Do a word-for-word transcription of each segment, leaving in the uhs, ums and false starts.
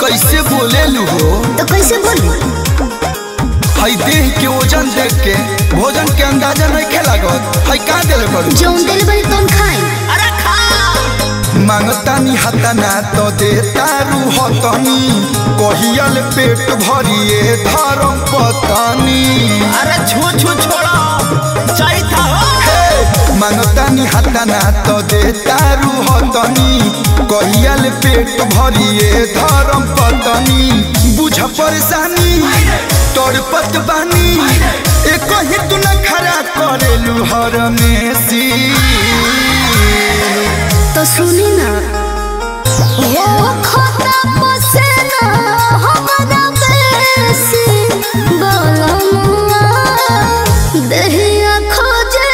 कैसे बोले लू हो तो कैसे बोले हाय देह के ओजन देख के भोजन के अंदाजा नहीं खेला गत हाय का देले बरू जोन देले बरू तुम खाई अरे खा मांगता नी हाता ना तो देता रू हतनी कहियल पेट भरिए धरम पतानी अरे छू छू छोड़ा चाहि था हे मांगता नी हाता ना तो देता रू हतनी कहियल पेट भरिए धरम पतनी बुझ परेशानी तड़पत बानी एको ही तू न खड़ा करेलू हर मेसी तो सुनी ना ओ खता पसेना हमरा बेसी बोलो मुआ देहिया खोजे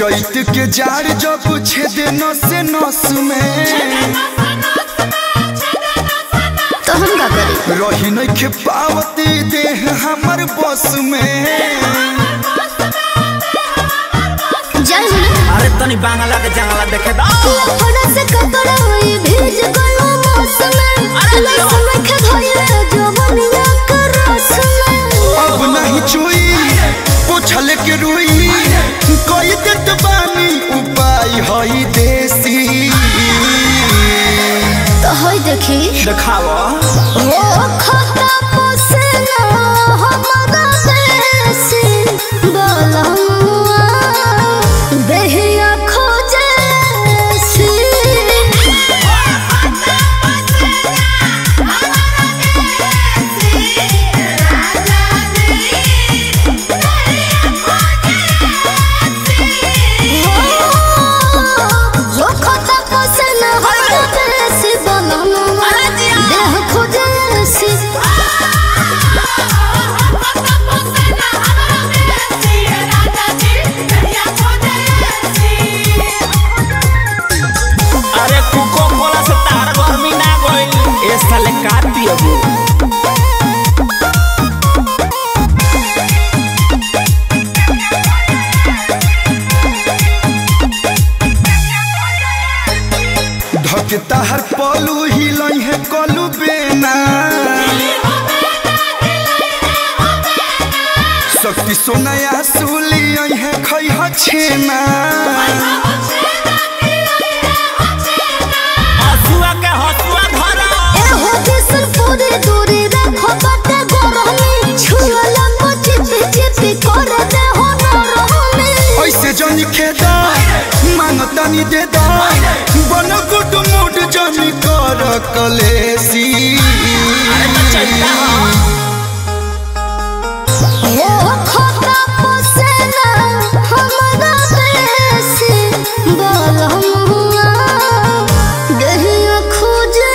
चैत के जाड़ जब छेदे नस नस में तो हम का करी रही नहीं के पावती देह हमर बस में जय अरे तनी बांगला के जंगला देखे दा थोड़ा से कपड़ा होई भेज गलो मौसम में अरे लसन के धोए जो बनिया के रस में अब नहीं छुई पोछले के रुई कोई तत बानी उपाय होई देसी तो होई देखी देखावा ओ खता पोसेना हमरा बेसी बोलमुआ देहिया खोजे धकता हर पलू हिलई है कलू बेना शक्ति सोनया सुलियई है खइहा छेना हसुआ के हसुआ धरा ए हो दिसन पूरी दूरी रखो बटे गोरहनी छुआ लंबो चिप चिप कर दे हो नरहो में ऐसे जनी खेदा मानता नी दे दा बन गुड मूड जनी कर कलेसी ओ खता पोसेना हमरा बेसी बोलमुआ देहिया खोजे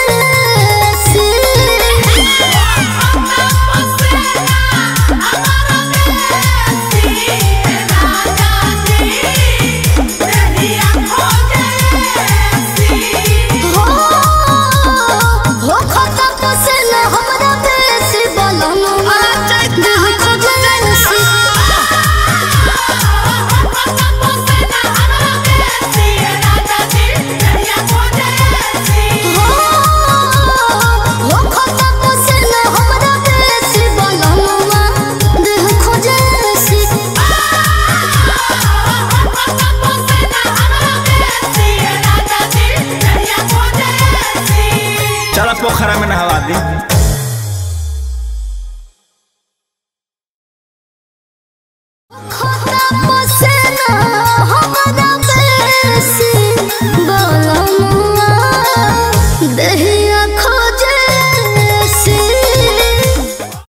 खता खुदा पसंद हो बड़ा बेसी।